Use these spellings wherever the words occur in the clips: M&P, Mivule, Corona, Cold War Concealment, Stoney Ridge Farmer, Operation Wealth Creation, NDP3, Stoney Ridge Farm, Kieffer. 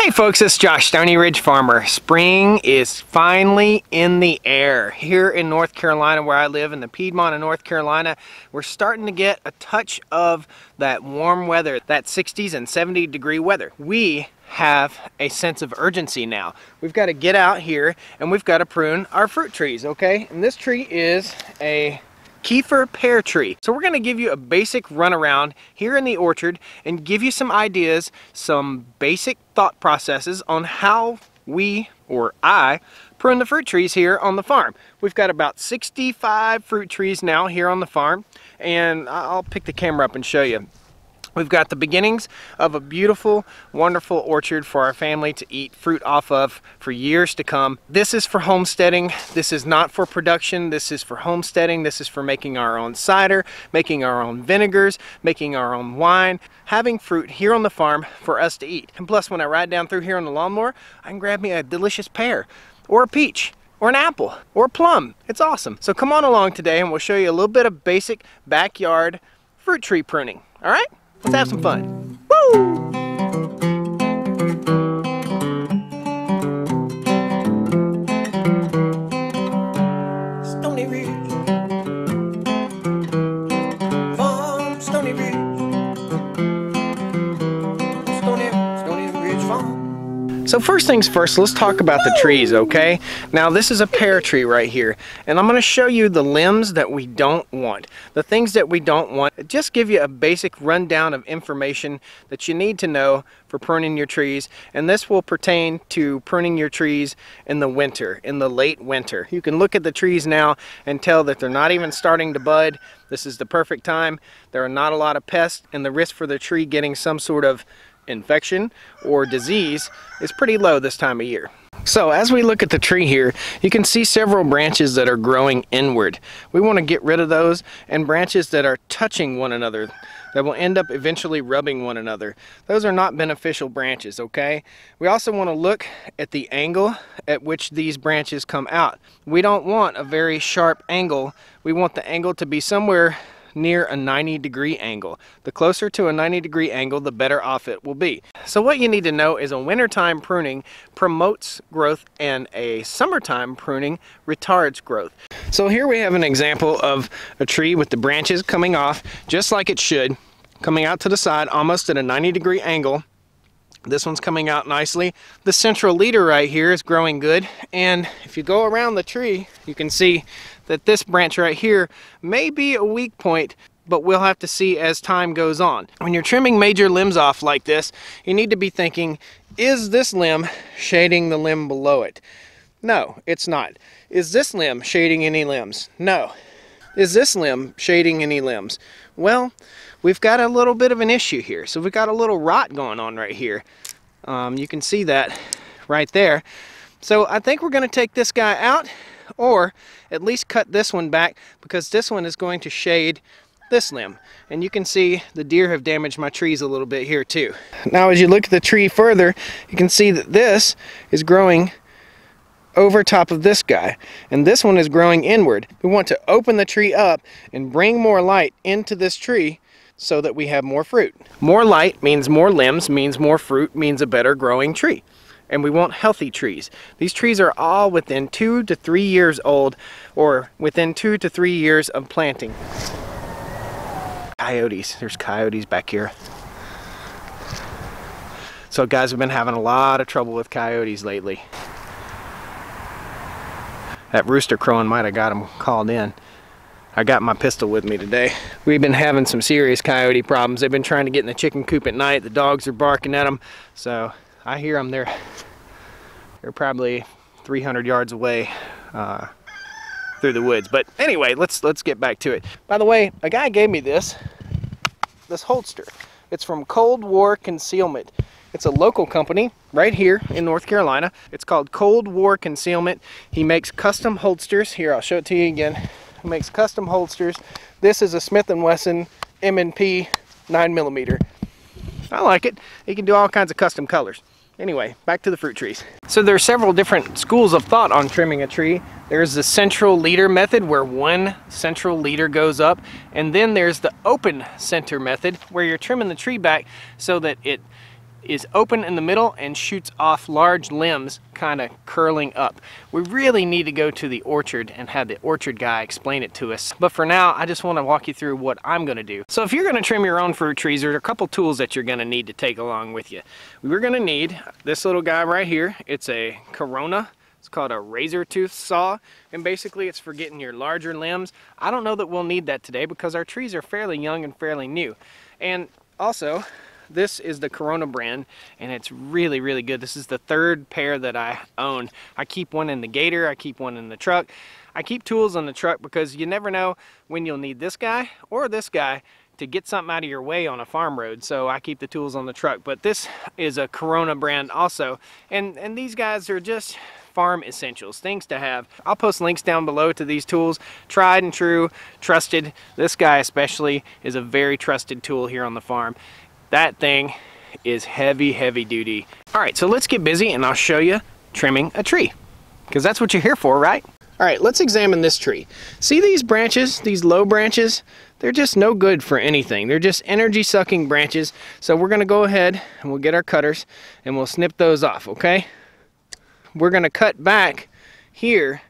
Hey folks, it's Josh, Stoney Ridge Farmer. Spring is finally in the air. Here in North Carolina, where I live in the Piedmont of North Carolina, we're starting to get a touch of that warm weather, that 60s and 70 degree weather. We have a sense of urgency now. We've got to get out here and we've got to prune our fruit trees, okay? And this tree is a Kieffer pear tree. So we're going to give you a basic runaround here in the orchard and give you some ideas, some basic thought processes on how we, or I, prune the fruit trees here on the farm. We've got about 65 fruit trees now here on the farm, and I'll pick the camera up and show you. We've got the beginnings of a beautiful, wonderful orchard for our family to eat fruit off of for years to come. This is for homesteading. This is not for production. This is for homesteading. This is for making our own cider, making our own vinegars, making our own wine, having fruit here on the farm for us to eat. And plus, when I ride down through here on the lawnmower, I can grab me a delicious pear or a peach, or an apple, or a plum. It's awesome. So come on along today and we'll show you a little bit of basic backyard fruit tree pruning, all right? Let's have some fun. Woo! Stoney Ridge Farm, Stoney Ridge. Stoney Ridge Farm. So first things first, let's talk about the trees, okay? Now this is a pear tree right here, and I'm going to show you the limbs that we don't want. The things that we don't want. Just give you a basic rundown of information that you need to know for pruning your trees, and this will pertain to pruning your trees in the winter, in the late winter. You can look at the trees now and tell that they're not even starting to bud. This is the perfect time. There are not a lot of pests, and the risk for the tree getting some sort of infection or disease is pretty low this time of year. So as we look at the tree here, you can see several branches that are growing inward. We want to get rid of those, and branches that are touching one another that will end up eventually rubbing one another. Those are not beneficial branches, okay? We also want to look at the angle at which these branches come out. We don't want a very sharp angle. We want the angle to be somewhere near a 90 degree angle. The closer to a 90 degree angle, the better off it will be. So what you need to know is a wintertime pruning promotes growth and a summertime pruning retards growth. So here we have an example of a tree with the branches coming off just like it should, coming out to the side almost at a 90 degree angle. This one's coming out nicely. The central leader right here is growing good, and if you go around the tree, you can see that this branch right here may be a weak point, but we'll have to see as time goes on. When you're trimming major limbs off like this, you need to be thinking, is this limb shading the limb below it? No, it's not. Is this limb shading any limbs? No. Is this limb shading any limbs? Well, we've got a little bit of an issue here. So we've got a little rot going on right here. You can see that right there. So I think we're going to take this guy out, or at least cut this one back, because this one is going to shade this limb. And you can see the deer have damaged my trees a little bit here too. Now as you look at the tree further, you can see that this is growing over top of this guy, and this one is growing inward. We want to open the tree up and bring more light into this tree so that we have more fruit. More light means more limbs, means more fruit, means a better growing tree. And we want healthy trees. These trees are all within 2 to 3 years old, or within 2 to 3 years of planting. Coyotes, there's coyotes back here. So guys, we've been having a lot of trouble with coyotes lately. That rooster crowing might have got them called in. I got my pistol with me today. We've been having some serious coyote problems. They've been trying to get in the chicken coop at night. The dogs are barking at them. So I hear them. They're probably 300 yards away through the woods. But anyway, let's get back to it. By the way, a guy gave me this holster. It's from Cold War Concealment. It's a local company right here in North Carolina. It's called Cold War Concealment. He makes custom holsters. Here, I'll show it to you again. He makes custom holsters. This is a Smith & Wesson M&P 9mm. I like it. You can do all kinds of custom colors. Anyway, back to the fruit trees. So there are several different schools of thought on trimming a tree. There's the central leader method, where one central leader goes up, and then there's the open center method, where you're trimming the tree back so that it is open in the middle and shoots off large limbs kind of curling up. We really need to go to the orchard and have the orchard guy explain it to us, but for now I just want to walk you through what I'm going to do. So if you're going to trim your own fruit trees, there are a couple tools that you're going to need to take along with you. We're going to need this little guy right here. It's a Corona. It's called a razor tooth saw, and basically it's for getting your larger limbs. I don't know that we'll need that today because our trees are fairly young and fairly new. And also, this is the Corona brand, and it's really, really good. This is the third pair that I own. I keep one in the gator, I keep one in the truck. I keep tools on the truck because you never know when you'll need this guy or this guy to get something out of your way on a farm road, so I keep the tools on the truck. But this is a Corona brand also, and these guys are just farm essentials, things to have. I'll post links down below to these tools. Tried and true, trusted. This guy especially is a very trusted tool here on the farm. That thing is heavy, heavy duty. All right, so let's get busy and I'll show you trimming a tree, because that's what you're here for, right? All right, let's examine this tree. See these branches, these low branches? They're just no good for anything. They're just energy-sucking branches. So we're gonna go ahead and we'll get our cutters and we'll snip those off, okay? We're gonna cut back here.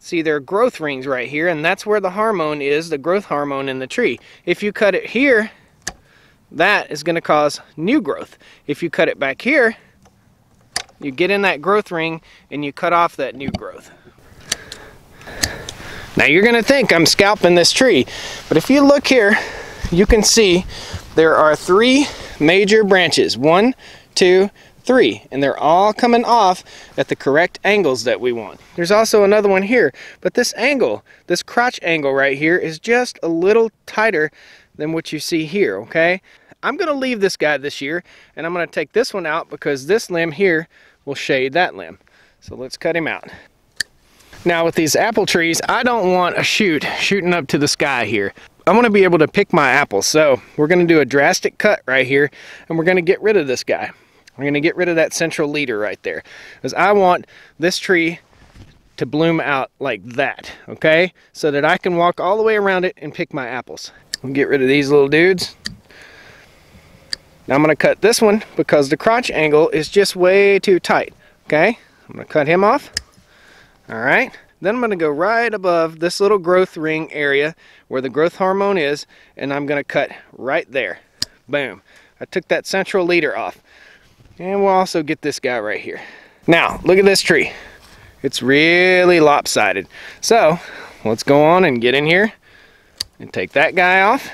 See, there are growth rings right here, and that's where the hormone is, the growth hormone in the tree. If you cut it here, that is gonna cause new growth. If you cut it back here, you get in that growth ring and you cut off that new growth. Now you're gonna think I'm scalping this tree, but if you look here, you can see there are three major branches. 1, 2, 3, and they're all coming off at the correct angles that we want. There's also another one here, but this angle, this crotch angle right here, is just a little tighter than what you see here, okay? I'm gonna leave this guy this year, and I'm gonna take this one out because this limb here will shade that limb. So let's cut him out. Now with these apple trees, I don't want a shoot shooting up to the sky here. I want to be able to pick my apples, so we're going to do a drastic cut right here, and we're going to get rid of this guy. We're going to get rid of that central leader right there, because I want this tree to bloom out like that, okay? So that I can walk all the way around it and pick my apples. I'll get rid of these little dudes. Now I'm going to cut this one because the crotch angle is just way too tight, okay? I'm going to cut him off. All right, then I'm gonna go right above this little growth ring area where the growth hormone is, and I'm gonna cut right there. Boom, I took that central leader off. And we'll also get this guy right here. Now, look at this tree. It's really lopsided. So, let's go on and get in here and take that guy off.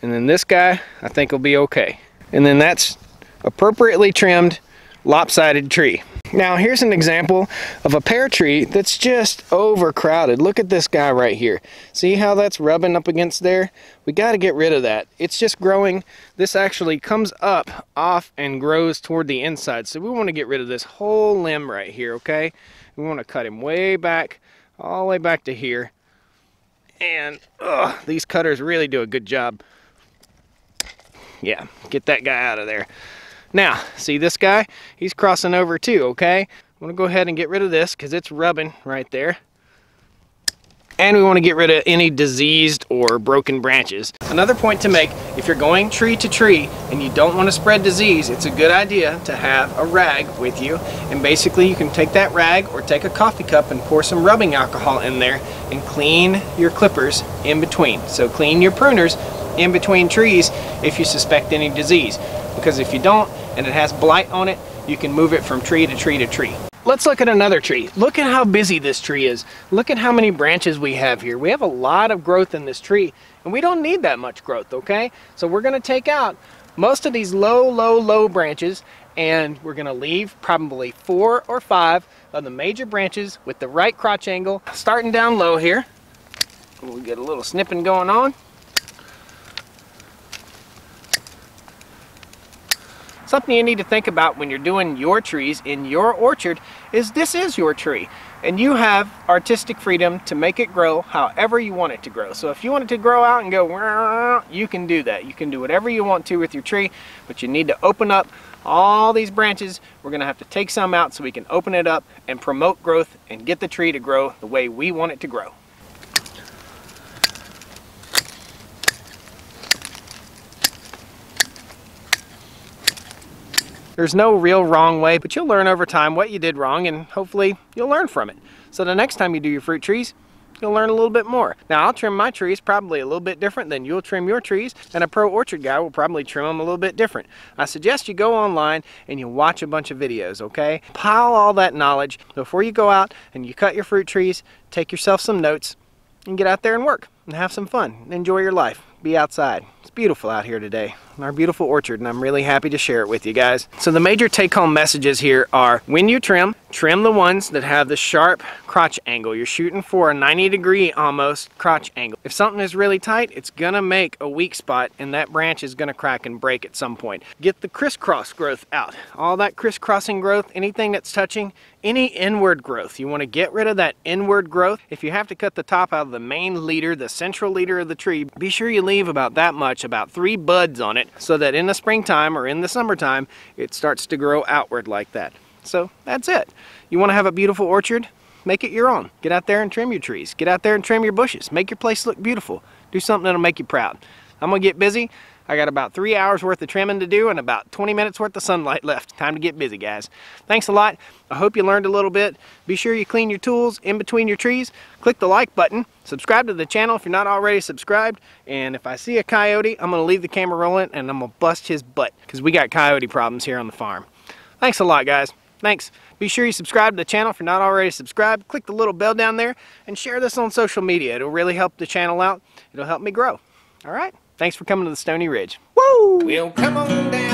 And then this guy, I think will be okay. And then that's appropriately trimmed, lopsided tree. Now here's an example of a pear tree that's just overcrowded. Look at this guy right here. See how that's rubbing up against there? We got to get rid of that. It's just growing. This actually comes up off and grows toward the inside, so we want to get rid of this whole limb right here, okay? We want to cut him way back, all the way back to here. And these cutters really do a good job. Yeah, get that guy out of there. Now, see this guy? He's crossing over too, okay? I'm gonna go ahead and get rid of this because it's rubbing right there. And we wanna get rid of any diseased or broken branches. Another point to make, if you're going tree to tree and you don't wanna spread disease, it's a good idea to have a rag with you. And basically you can take that rag or take a coffee cup and pour some rubbing alcohol in there and clean your clippers in between. So clean your pruners in between trees if you suspect any disease. Because if you don't, and it has blight on it, you can move it from tree to tree to tree. Let's look at another tree. Look at how busy this tree is. Look at how many branches we have here. We have a lot of growth in this tree, and we don't need that much growth, okay? So we're gonna take out most of these low, low, low branches, and we're gonna leave probably 4 or 5 of the major branches with the right crotch angle. Starting down low here, we'll get a little snipping going on. Something you need to think about when you're doing your trees in your orchard is this is your tree, and you have artistic freedom to make it grow however you want it to grow. So if you want it to grow out and go, you can do that. You can do whatever you want to with your tree, but you need to open up all these branches. We're gonna have to take some out so we can open it up and promote growth and get the tree to grow the way we want it to grow. There's no real wrong way, but you'll learn over time what you did wrong, and hopefully you'll learn from it. So the next time you do your fruit trees, you'll learn a little bit more. Now, I'll trim my trees probably a little bit different than you'll trim your trees, and a pro orchard guy will probably trim them a little bit different. I suggest you go online and you watch a bunch of videos, okay? Pile all that knowledge before you go out and you cut your fruit trees. Take yourself some notes and get out there and work and have some fun. Enjoy your life. Be outside. It's beautiful out here today in our beautiful orchard, and I'm really happy to share it with you guys. So the major take-home messages here are, when you trim, trim the ones that have the sharp crotch angle. You're shooting for a 90-degree almost crotch angle. If something is really tight, it's gonna make a weak spot, and that branch is gonna crack and break at some point. Get the crisscross growth out. All that crisscrossing growth, anything that's touching, any inward growth. You wanna get rid of that inward growth. If you have to cut the top out of the main leader, the central leader of the tree, be sure you leave about that much, about 3 buds on it, so that in the springtime or in the summertime it starts to grow outward like that. So that's it. You want to have a beautiful orchard? Make it your own. Get out there and trim your trees. Get out there and trim your bushes. Make your place look beautiful. Do something that'll make you proud. I'm gonna get busy. I got about 3 hours worth of trimming to do and about 20 minutes worth of sunlight left. Time to get busy, guys. Thanks a lot. I hope you learned a little bit. Be sure you clean your tools in between your trees. Click the like button. Subscribe to the channel if you're not already subscribed. And if I see a coyote, I'm gonna leave the camera rolling and I'm gonna bust his butt, because we got coyote problems here on the farm. Thanks a lot, guys. Thanks. Be sure you subscribe to the channel if you're not already subscribed. Click the little bell down there and share this on social media. It'll really help the channel out. It'll help me grow. All right. Thanks for coming to the Stoney Ridge. Woo! We'll come on down.